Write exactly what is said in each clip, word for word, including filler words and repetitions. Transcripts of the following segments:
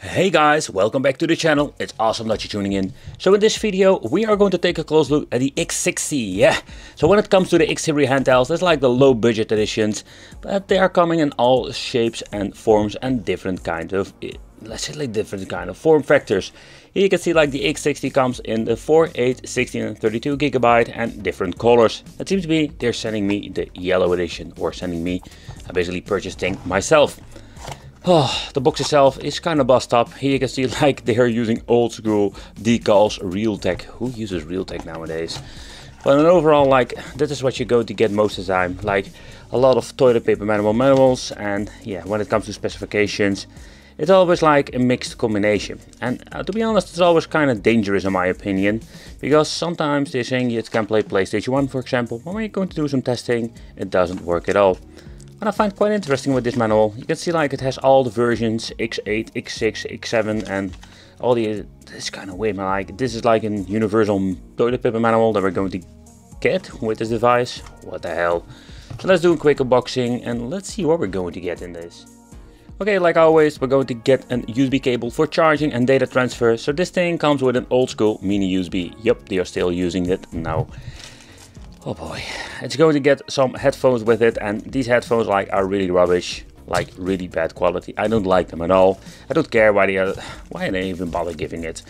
Hey guys, welcome back to the channel. It's awesome that you're tuning in. So in this video we are going to take a close look at the X sixty. Yeah, so when it comes to the X series handhelds, there's like the low budget editions, but they are coming in all shapes and forms and different kind of, let's say, like different kind of form factors. Here you can see like the X sixty comes in the four, eight, sixteen and thirty-two gigabyte and different colors. It seems to be they're sending me the yellow edition, or sending me, I basically purchased thing myself. Oh, the box itself is kind of bust up. Here you can see like they are using old school decals, Realtek. Who uses Realtek nowadays? But in overall, like, this is what you go to get most of the time. Like a lot of toilet paper manual manuals, and yeah, when it comes to specifications, it's always like a mixed combination. And uh, to be honest, it's always kind of dangerous in my opinion, because sometimes they're saying it can play PlayStation One, for example, but when you're going to do some testing, it doesn't work at all. What I find quite interesting with this manual, you can see like it has all the versions, X eight, X six, X seven, and all the, it's kind of weird, man. Like this is like a universal toilet paper manual that we're going to get with this device. What the hell. So let's do a quick unboxing and let's see what we're going to get in this. Okay, like always, we're going to get an U S B cable for charging and data transfer. So this thing comes with an old school mini U S B. Yep, they are still using it now. Oh boy, it's going to get some headphones with it, and these headphones like are really rubbish, like really bad quality. I don't like them at all. I don't care why they are, why they even bother giving it.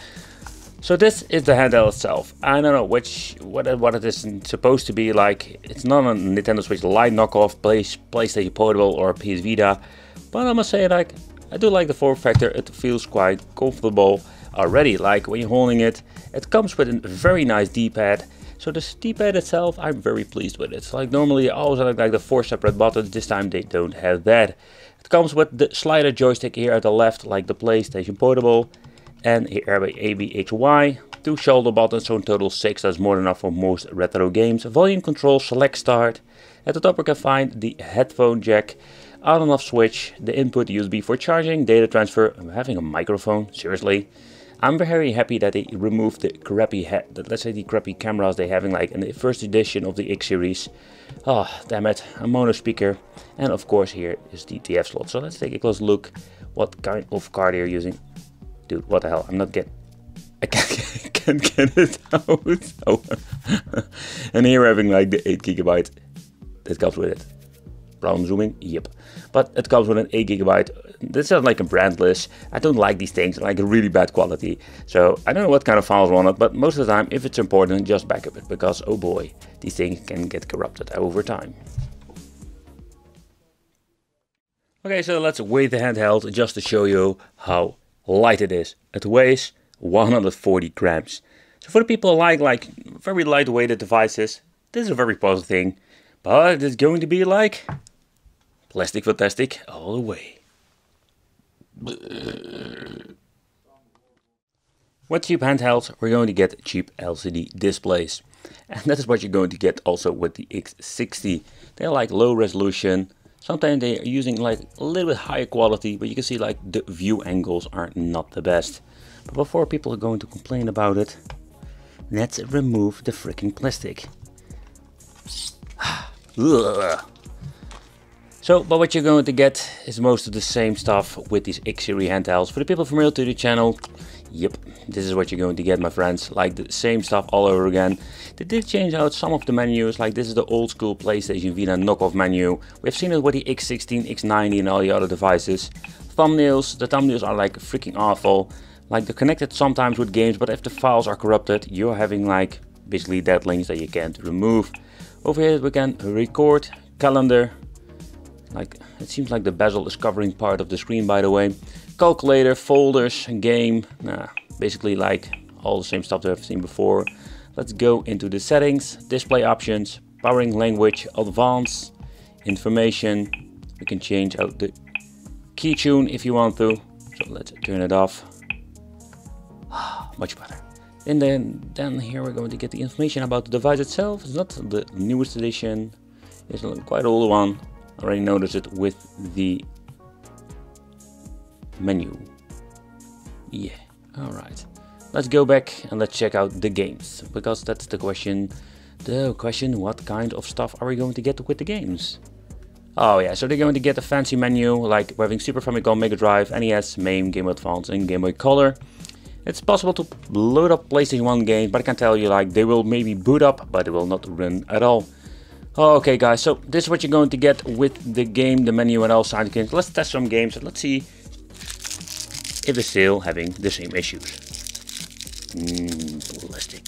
So this is the handheld itself. I don't know which what what it is supposed to be like. It's not a Nintendo Switch Lite knockoff, play, PlayStation Portable or P S Vita, but I must say like I do like the form factor. It feels quite comfortable already. Like when you're holding it, it comes with a very nice D-pad. So the D-pad itself, I'm very pleased with it. So like normally I always have like the four separate buttons. This time they don't have that. It comes with the slider joystick here at the left, like the PlayStation Portable, and here by A B H Y. Two shoulder buttons, so in total six. That's more than enough for most retro games. Volume control, select, start. At the top we can find the headphone jack, on and off switch, the input U S B for charging, data transfer. I'm having a microphone, seriously. I'm very happy that they removed the crappy head, that, let's say the crappy cameras they're having like in the first edition of the X series. Oh, damn it, a mono speaker. And of course here is the T F slot. So let's take a close look what kind of card they're using. Dude, what the hell, I'm not getting... I can't, I can't get it out. Oh. And here we're having like the eight gigabyte that comes with it. Problem zooming, yep. But it comes with an eight gigabyte. This is like a brand list. I don't like these things, like really bad quality. So I don't know what kind of files are on it, but most of the time, if it's important, just backup it, because oh boy, these things can get corrupted over time. Okay, so let's weigh the handheld just to show you how light it is. It weighs one hundred forty grams. So for the people who like like very lightweighted devices, this is a very positive thing. But it's going to be like plastic fantastic all the way. With cheap handhelds, we're going to get cheap L C D displays. And that is what you're going to get also with the X sixty. They're like low resolution. Sometimes they're using like a little bit higher quality, but you can see like the view angles are not the best. But before people are going to complain about it, let's remove the freaking plastic. So, but what you're going to get is most of the same stuff with these X series handhelds. For the people familiar to the channel, yep, this is what you're going to get, my friends. Like the same stuff all over again. They did change out some of the menus. Like this is the old school PlayStation Vita knockoff menu. We've seen it with the X sixteen, X ninety and all the other devices. Thumbnails, the thumbnails are like freaking awful. Like they're connected sometimes with games, but if the files are corrupted, you're having like basically dead links that you can't remove. Over here we can record, calendar, like it seems like the bezel is covering part of the screen, by the way. Calculator, folders, game, nah, basically like all the same stuff that I've seen before. Let's go into the settings, display options, powering language, advanced, information. We can change out the key tune if you want to, so let's turn it off. Much better. And then, then here we're going to get the information about the device itself. It's not the newest edition, it's quite an old one. I already noticed it with the menu. Yeah, alright. Let's go back and let's check out the games, because that's the question. The question, what kind of stuff are we going to get with the games? Oh yeah, so they're going to get a fancy menu, like we're having Super Famicom, Mega Drive, N E S, MAME, Game Boy Advance and Game Boy Color. It's possible to load up PlayStation one games, but I can tell you, like, they will maybe boot up, but it will not run at all. Okay guys, so this is what you're going to get with the game, the menu and all side games. Let's test some games and let's see if they're still having the same issues. Mmm, plastic.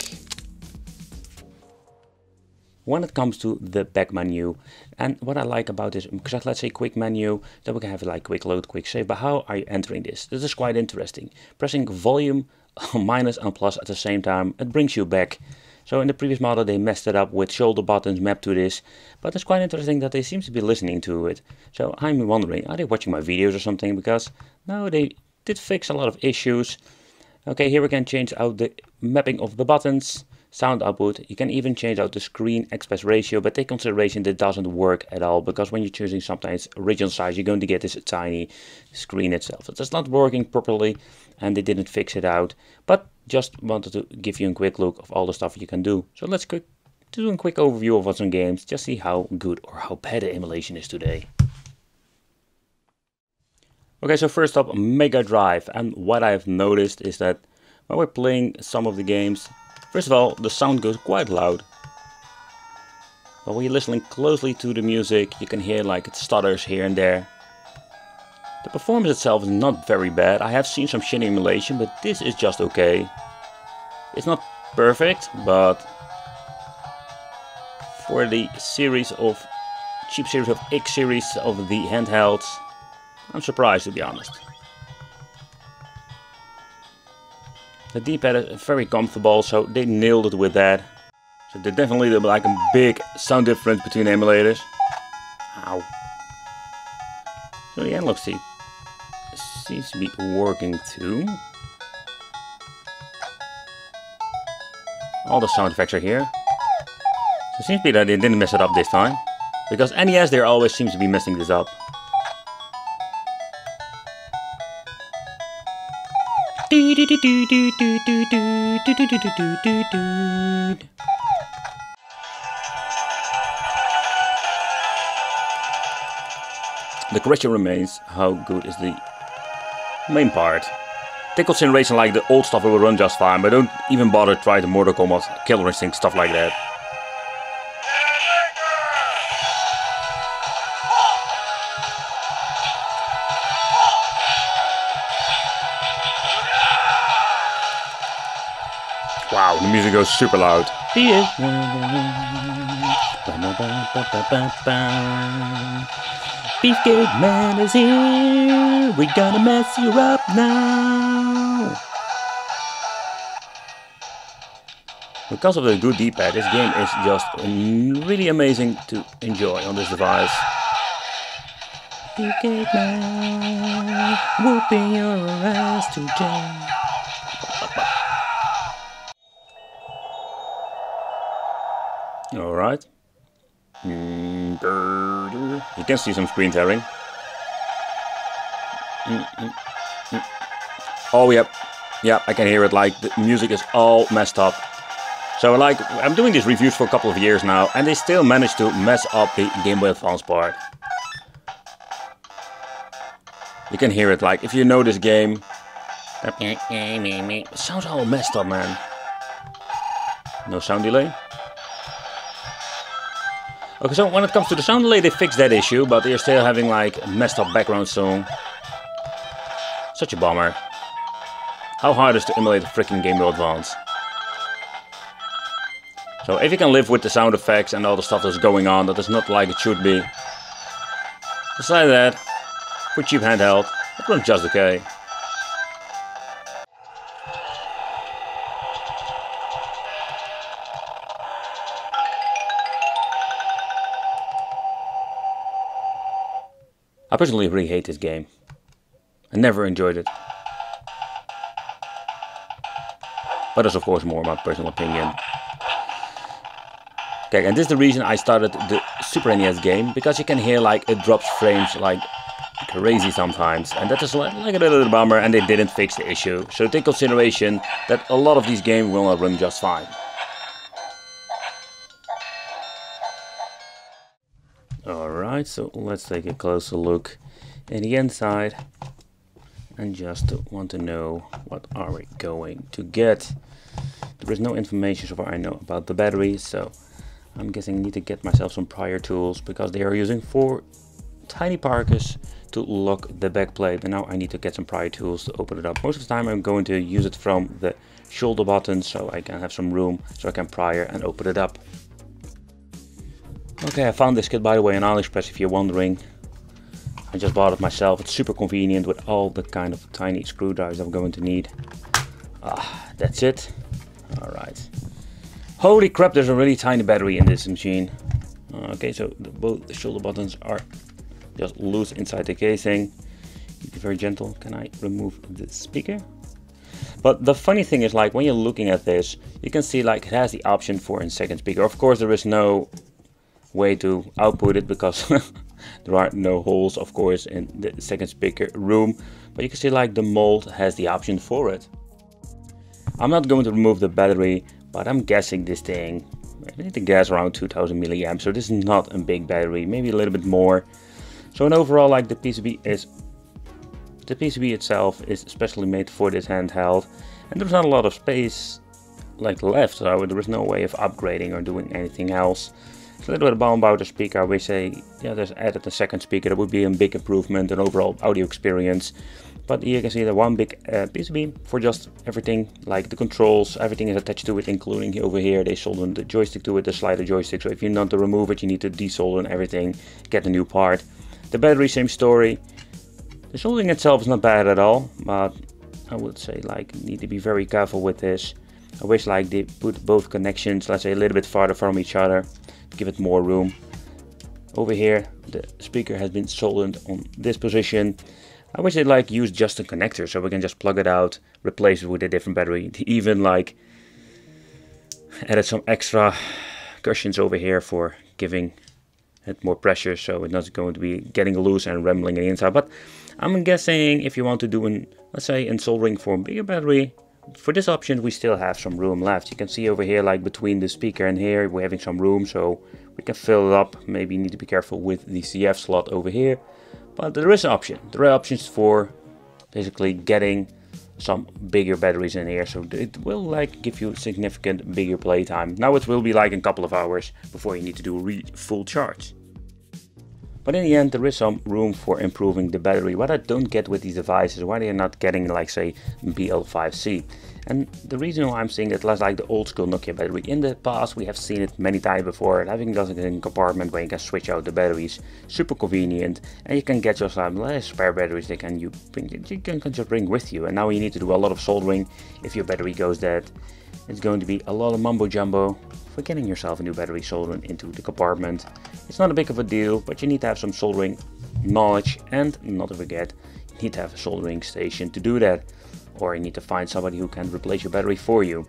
When it comes to the back menu, and what I like about this, because let's say quick menu, then we can have like quick load, quick save, but how are you entering this? This is quite interesting. Pressing volume minus and plus at the same time, it brings you back. So in the previous model they messed it up with shoulder buttons mapped to this, but it's quite interesting that they seem to be listening to it. So I'm wondering, are they watching my videos or something? Because no, they did fix a lot of issues. Okay, here we can change out the mapping of the buttons. Sound output, you can even change out the screen aspect ratio, but take consideration that doesn't work at all, because when you're choosing sometimes original size, you're going to get this tiny screen itself. So that's not working properly and they didn't fix it out, but just wanted to give you a quick look of all the stuff you can do. So let's quick do a quick overview of what's on games, just see how good or how bad the emulation is today. Okay, so first up, Mega Drive, and what I've noticed is that when we're playing some of the games, first of all, the sound goes quite loud, but when you're listening closely to the music, you can hear like it stutters here and there. The performance itself is not very bad. I have seen some shitty emulation, but this is just okay. It's not perfect, but for the series of cheap series of X series of the handhelds, I'm surprised, to be honest. The D-pad is very comfortable, so they nailed it with that. So there's definitely like a big sound difference between emulators. Ow. So the analog stick seems to be working too. All the sound effects are here. So it seems to be that they didn't mess it up this time. Because N E S, there always seems to be messing this up. The question remains, how good is the main part? Take consideration like the old stuff will run just fine, but don't even bother trying the Mortal Kombat, Killer Instinct, stuff like that. Wow, the music goes super loud. Beefcake Man is here. We're gonna mess you up now. Because of the good D-pad, this game is just really amazing to enjoy on this device. Beefcake Man, whooping your ass today. Alright. You can see some screen tearing. Oh, yep. Yep, I can hear it. Like, the music is all messed up. So, like, I'm doing these reviews for a couple of years now, and they still manage to mess up the Game Boy Advance part. You can hear it. Like, if you know this game, it sounds all messed up, man. No sound delay. Okay, so when it comes to the sound delay, they fixed that issue, but they're still having like a messed up background song. Such a bummer. How hard is to emulate a freaking Game Boy Advance? So if you can live with the sound effects and all the stuff that's going on, that is not like it should be. Besides that, for cheap handheld, it runs just okay. I personally really hate this game. I never enjoyed it. But that's of course more my personal opinion. Okay, and this is the reason I started the Super N E S game, because you can hear like it drops frames like crazy sometimes, and that is like, like a little bummer, and they didn't fix the issue. So take consideration that a lot of these games will not run just fine. Alright, so let's take a closer look at the inside and just want to know what are we going to get. There is no information so far I know about the battery, so I'm guessing I need to get myself some prior tools because they are using four tiny parkers to lock the back plate, and now I need to get some prior tools to open it up. Most of the time I'm going to use it from the shoulder button so I can have some room so I can prior and open it up. Okay, I found this kit by the way on AliExpress if you're wondering. I just bought it myself. It's super convenient with all the kind of tiny screwdrivers I'm going to need. Ah, that's it. Alright. Holy crap, there's a really tiny battery in this machine. Okay, so the, both the shoulder buttons are just loose inside the casing. Be very gentle. Can I remove the speaker? But the funny thing is, like, when you're looking at this, you can see like it has the option for a second speaker. Of course, there is no way to output it because there are no holes, of course, in the second speaker room. But you can see like the mold has the option for it. I'm not going to remove the battery, but I'm guessing this thing, I need to guess around two thousand milliamps. So this is not a big battery, maybe a little bit more. So in overall, like the P C B is, the P C B itself is specially made for this handheld, and there's not a lot of space like left, so there is no way of upgrading or doing anything else. It's a little bit about the speaker. We say, yeah, there's added a second speaker. That would be a big improvement in overall audio experience. But here you can see the one big uh, P C B for just everything, like the controls. Everything is attached to it, including over here. They soldered the joystick to it, the slider joystick. So if you want to remove it, you need to desolder and everything, get a new part. The battery, same story. The soldering itself is not bad at all, but I would say like need to be very careful with this. I wish like they put both connections, let's say, a little bit farther from each other, give it more room. Over here, the speaker has been soldered on this position. I wish they like use just a connector so we can just plug it out, replace it with a different battery. They even like added some extra cushions over here for giving it more pressure, so it's not going to be getting loose and rumbling in the inside. But I'm guessing if you want to do an, let's say, an soldering for a bigger battery, for this option we still have some room left. You can see over here, like between the speaker and here, we're having some room, so we can fill it up. Maybe you need to be careful with the T F slot over here, but there is an option. There are options for basically getting some bigger batteries in here, so it will like give you significant bigger playtime. Now it will be like a couple of hours before you need to do re full charge. But in the end, there is some room for improving the battery. What I don't get with these devices, why they're not getting like, say, B L five C. And the reason why I'm saying it less like the old school Nokia battery. In the past, we have seen it many times before. Having it in a compartment where you can switch out the batteries, super convenient. And you can get yourself less spare batteries that can you bring, you can just bring with you. And now you need to do a lot of soldering. If your battery goes dead, it's going to be a lot of mumbo jumbo. For getting yourself a new battery soldering into the compartment, it's not a big of a deal, but you need to have some soldering knowledge, and not to forget, you need to have a soldering station to do that, or you need to find somebody who can replace your battery for you.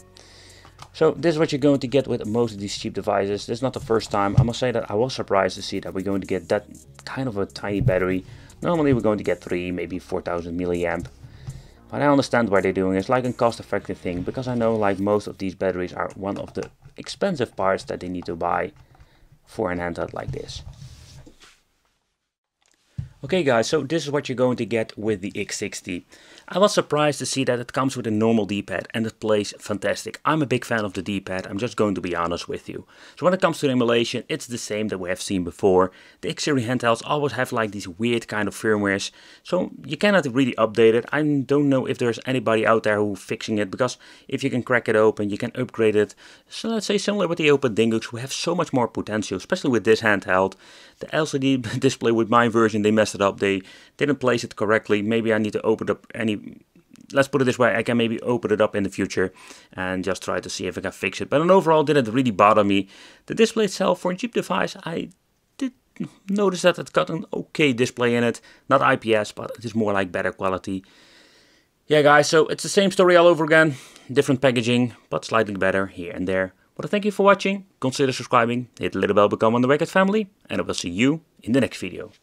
So this is what you're going to get with most of these cheap devices. This is not the first time. I must say that I was surprised to see that we're going to get that kind of a tiny battery. Normally we're going to get three, maybe four thousand milliamp. But I understand why they're doing it. It's like a cost-effective thing, because I know like most of these batteries are one of the expensive parts that they need to buy for an handheld like this. Okay guys, so this is what you're going to get with the X sixty. I was surprised to see that it comes with a normal D pad, and it plays fantastic. I'm a big fan of the D pad, I'm just going to be honest with you. So when it comes to the emulation, it's the same that we have seen before. The X series handhelds always have like these weird kind of firmwares, so you cannot really update it. I don't know if there's anybody out there who's fixing it, because if you can crack it open, you can upgrade it. So let's say similar with the OpenDingux, we have so much more potential, especially with this handheld. The L C D display with my version, they messed it up. They didn't place it correctly. Maybe I need to open up any... Let's put it this way. I can maybe open it up in the future and just try to see if I can fix it. But on overall, it didn't really bother me. The display itself, for a cheap device, I did notice that it got an okay display in it. Not I P S, but it is more like better quality. Yeah, guys, so it's the same story all over again. Different packaging, but slightly better here and there. But thank you for watching, consider subscribing, hit the little bell, become one of the Wicked family, and I will see you in the next video.